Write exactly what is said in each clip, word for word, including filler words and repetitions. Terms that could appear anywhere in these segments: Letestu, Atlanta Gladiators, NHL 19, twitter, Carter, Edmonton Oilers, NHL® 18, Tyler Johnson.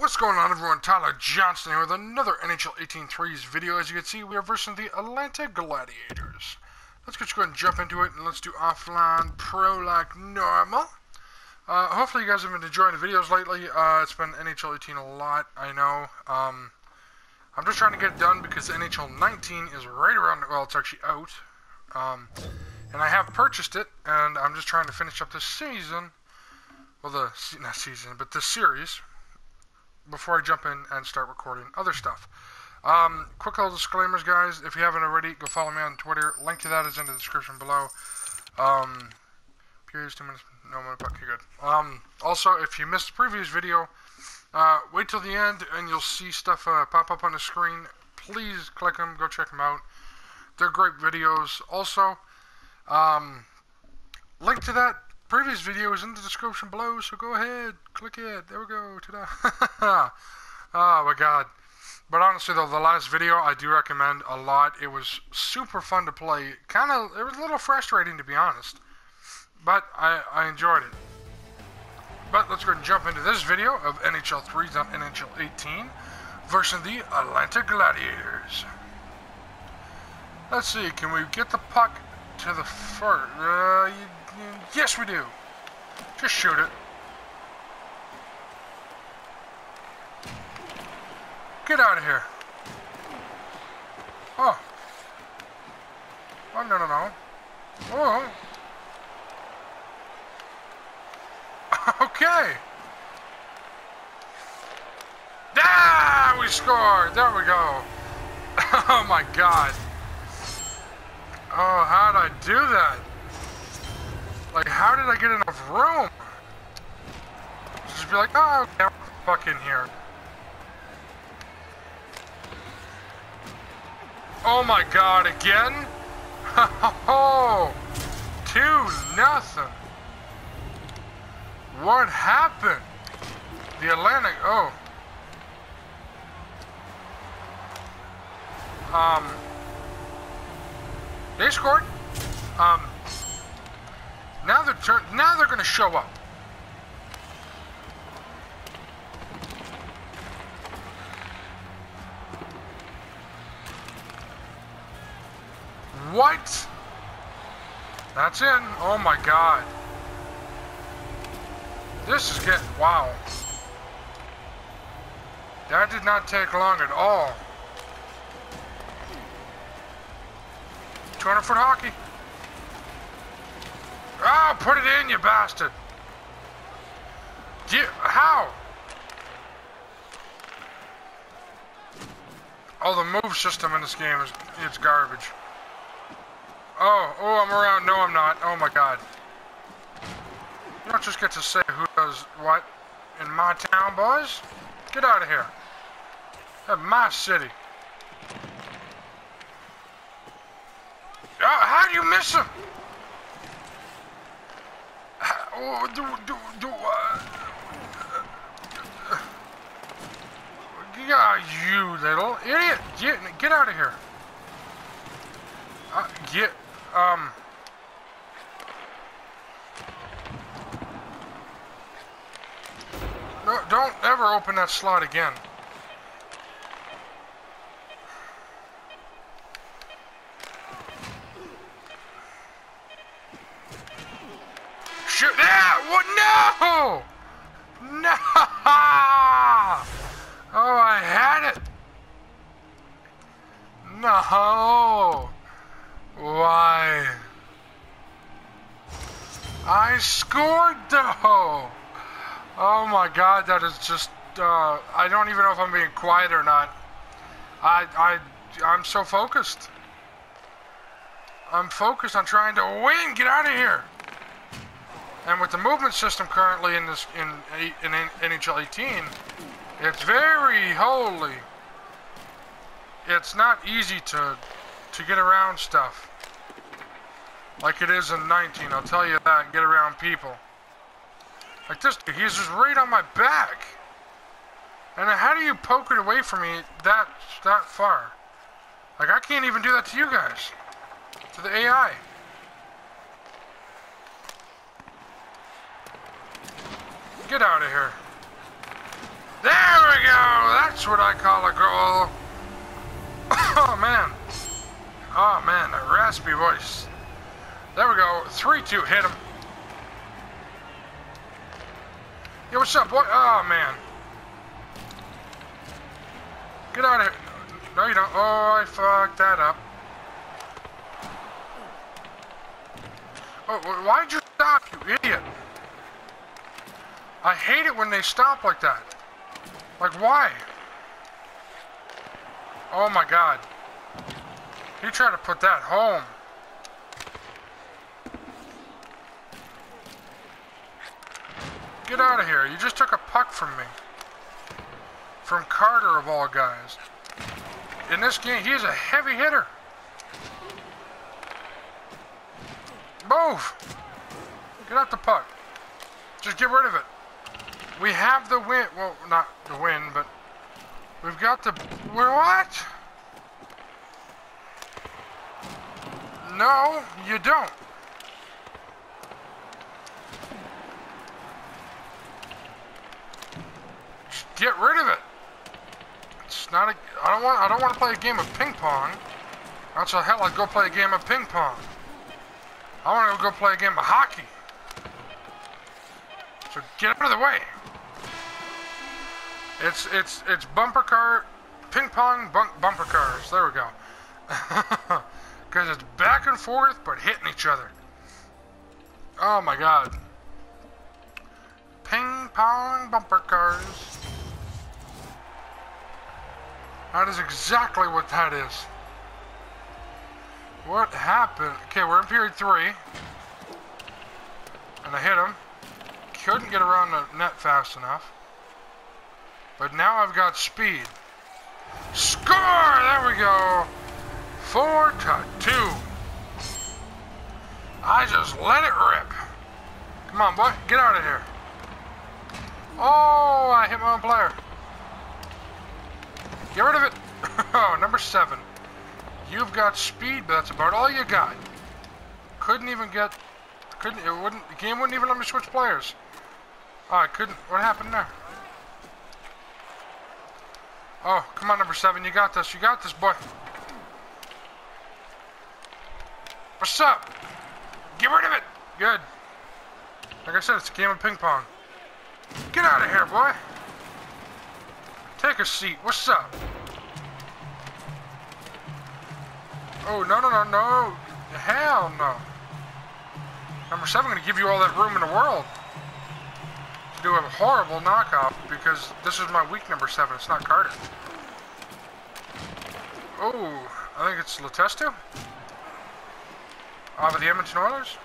What's going on, everyone? Tyler Johnson here with another N H L eighteen threes video. As you can see, we are versing the Atlanta Gladiators. Let's just go ahead and jump into it, and let's do offline pro like normal. Uh, hopefully you guys have been enjoying the videos lately. Uh, it's been N H L eighteen a lot, I know. Um, I'm just trying to get it done because N H L nineteen is right around, well, it's actually out. Um, and I have purchased it, and I'm just trying to finish up this season. Well, the, not season, but the series, before I jump in and start recording other stuff. Um, quick little disclaimers, guys. If you haven't already, go follow me on Twitter. Link to that is in the description below. Um, periods, two minutes, no minute, okay, good. Um, also, if you missed the previous video, uh, wait till the end and you'll see stuff uh, pop up on the screen. Please click them, go check them out. They're great videos. Also, um, link to that previous video is in the description below, so go ahead, click it, there we go, ta-da. Oh my god. But honestly though, the last video I do recommend a lot. It was super fun to play. Kind of, it was a little frustrating to be honest, but I, I enjoyed it. But let's go ahead and jump into this video of N H L threes on N H L eighteen versus the Atlanta Gladiators. Let's see, can we get the puck to the first? Uh, you Yes, we do. Just shoot it. Get out of here. Oh. Oh, no, no, no. Oh. Okay. Ah, we scored. There we go. Oh, my God. Oh, how'd I do that? Like, how did I get enough room? Just be like, oh, okay, I'm fuck in here. Oh my god, again? Oh, two nothing. What happened? The Atlantic, oh. Um, they scored. Um. Now they're turn. Now they're gonna show up. What? That's in. Oh my god. This is getting wow. That did not take long at all. two hundred foot hockey. Oh, put it in, you bastard! You, how? Oh, the move system in this game is, it's garbage. Oh, oh, I'm around. No, I'm not. Oh my god. You don't just get to say who does what in my town, boys. Get out of here. That's my city. Oh, how do you miss him? Oh, do, do, do, uh, yeah, you little idiot, get, get out of here. Uh, get, um, no, don't ever open that slot again. No! No! Oh, I had it! No! Why? I scored, though! Oh my god, that is just, uh, I don't even know if I'm being quiet or not. I, I, I'm so focused. I'm focused on trying to win! Get out of here! And with the movement system currently in this in, in, in N H L eighteen, it's very holy. It's not easy to to get around stuff like it is in nineteen. I'll tell you that. And get around people like this dude. He's just right on my back. And how do you poke it away from me that that far? Like I can't even do that to you guys, to the A I. Get out of here. There we That's what I call a goal. Oh, man. Oh, man, a raspy voice. There we go. three two, hit him. Yo, what's up, boy? Oh, man. Get out of here. No, you don't. Oh, I fucked that up. Oh, why'd you stop, you idiot? I hate it when they stop like that. Like, why? Oh, my God. He tried to put that home. Get out of here. You just took a puck from me. From Carter, of all guys. In this game, he is a heavy hitter. Move! Get out the puck. Just get rid of it. We have the win. Well, not the win, but we've got the... We're what? No, you don't. Get rid of it. It's not a. I don't want. I don't want to play a game of ping pong. That's a hell. I'd go play a game of ping pong. I want to go play a game of hockey. So get out of the way. It's it's it's bumper car, ping pong bump, bumper cars. There we go. Because it's back and forth, but hitting each other. Oh my God. Ping pong bumper cars. That is exactly what that is. What happened? Okay, we're in period three. And I hit him. Couldn't get around the net fast enough. But now I've got speed. Score! There we go. Four to two. I just let it rip. Come on, boy. Get out of here. Oh, I hit my own player. Get rid of it. Oh, number seven. You've got speed, but that's about all you got. Couldn't even get... Couldn't... It wouldn't... The game wouldn't even let me switch players. Oh, I couldn't... What happened there? Oh, come on, number seven. You got this. You got this, boy. What's up? Get rid of it. Good. Like I said, it's a game of ping pong. Get out of here, boy. Take a seat. What's up? Oh, no, no, no, no. Hell no. Number seven, I'm going to give you all that room in the world to do a horrible knockoff because this is my weak number seven. It's not Carter. Oh, I think it's Letestu. Off of the Edmonton Oilers.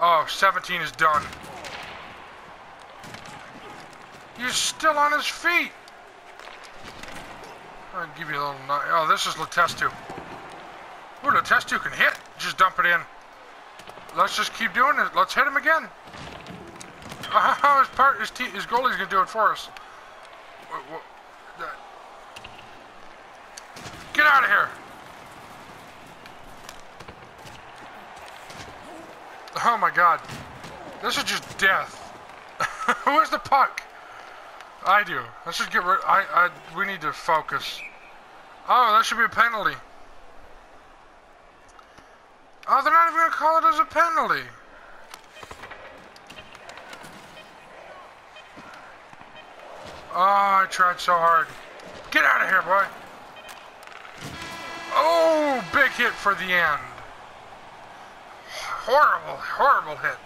Oh, seventeen is done. He's still on his feet. I'll give you a little... Oh, this is Letestu. Ooh, Letestu can hit. Just dump it in. Let's just keep doing it. Let's hit him again. Oh, his, part, his, te his goalie's going to do it for us. Get out of here. Oh, my God. This is just death. Where's the puck? I do. Let's just get rid. I. I. We need to focus. Oh, that should be a penalty. Oh, they're not even gonna call it as a penalty. Oh, I tried so hard. Get out of here, boy. Oh, big hit for the end. Horrible, horrible hit.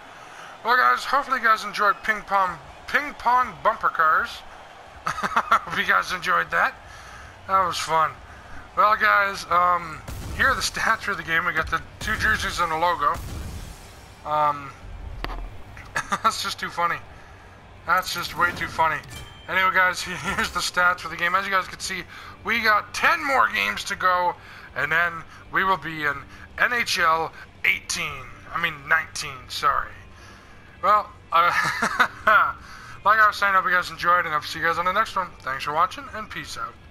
Well, guys, hopefully you guys enjoyed ping pong. Ping pong bumper cars. Hope you guys enjoyed that. That was fun. Well, guys, um, here are the stats for the game. We got the two jerseys and a logo. Um, that's just too funny. That's just way too funny. Anyway, guys, here's the stats for the game. As you guys can see, we got ten more games to go, and then we will be in N H L eighteen. I mean nineteen. Sorry. Well. Uh, like I was saying, I hope you guys enjoyed, and I'll see you guys on the next one. Thanks for watching, and peace out.